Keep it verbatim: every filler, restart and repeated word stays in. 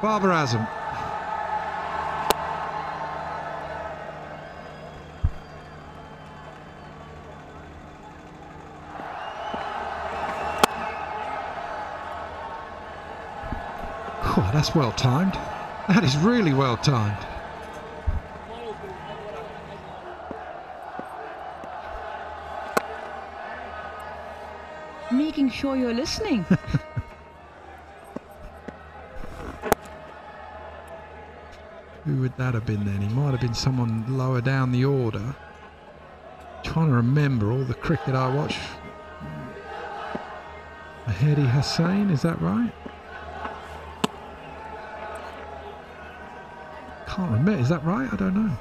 Babar Azam. Oh, that's well timed. That is really well timed. Making sure you're listening. Who would that have been then? He might have been someone lower down the order. Trying to remember all the cricket I watch. Mehedi Hasan, is that right? Can't remember, is that right? I don't know.